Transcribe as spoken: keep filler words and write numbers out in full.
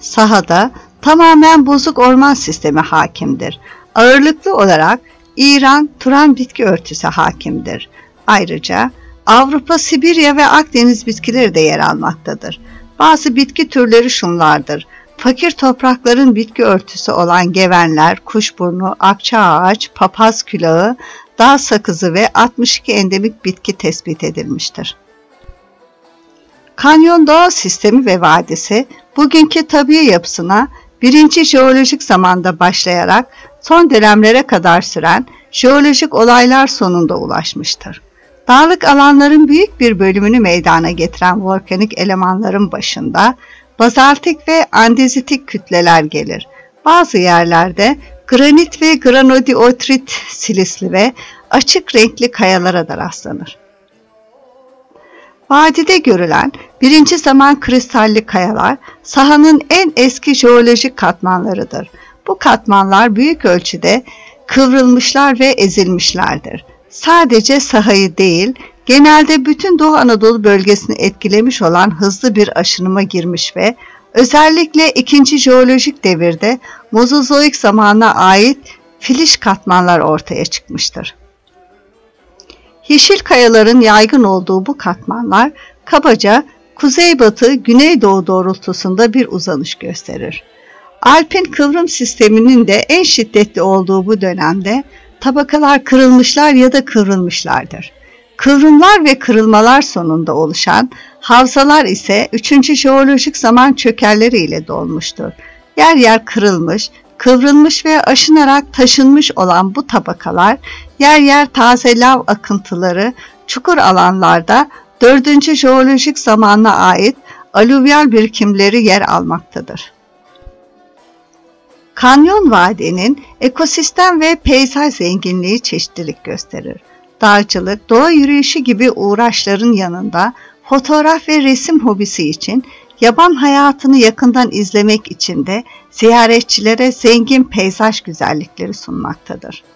Sahada tamamen bozuk orman sistemi hakimdir. Ağırlıklı olarak İran-Turan bitki örtüsü hakimdir. Ayrıca Avrupa, Sibirya ve Akdeniz bitkileri de yer almaktadır. Bazı bitki türleri şunlardır: fakir toprakların bitki örtüsü olan gevenler, kuşburnu, akça ağaç, papaz külahı, dağ sakızı ve altmış iki endemik bitki tespit edilmiştir. Kanyon Doğal Sistemi ve Vadisi, bugünkü tabii yapısına birinci jeolojik zamanda başlayarak son dönemlere kadar süren jeolojik olaylar sonunda ulaşmıştır. Dağlık alanların büyük bir bölümünü meydana getiren volkanik elemanların başında bazaltik ve andezitik kütleler gelir. Bazı yerlerde granit ve granodiotrit silisli ve açık renkli kayalara da rastlanır. Vadide görülen birinci zaman kristalli kayalar sahanın en eski jeolojik katmanlarıdır. Bu katmanlar büyük ölçüde kıvrılmışlar ve ezilmişlerdir. Sadece sahayı değil, genelde bütün Doğu Anadolu bölgesini etkilemiş olan hızlı bir aşınıma girmiş ve özellikle ikinci jeolojik devirde Mezozoik zamana ait filiş katmanlar ortaya çıkmıştır. Yeşil kayaların yaygın olduğu bu katmanlar kabaca kuzeybatı güneydoğu doğrultusunda bir uzanış gösterir. Alpin kıvrım sisteminin de en şiddetli olduğu bu dönemde tabakalar kırılmışlar ya da kıvrılmışlardır. Kıvrımlar ve kırılmalar sonunda oluşan havzalar ise üçüncü jeolojik zaman çökerleri ile dolmuştur. Yer yer kırılmış, kıvrılmış ve aşınarak taşınmış olan bu tabakalar yer yer taze lav akıntıları, çukur alanlarda dördüncü jeolojik zamana ait alüvyal birikimleri yer almaktadır. Kanyon Vadinin ekosistem ve peyzaj zenginliği çeşitlilik gösterir. Dağcılık, doğa yürüyüşü gibi uğraşların yanında fotoğraf ve resim hobisi için yaban hayatını yakından izlemek için de ziyaretçilere zengin peyzaj güzellikleri sunmaktadır.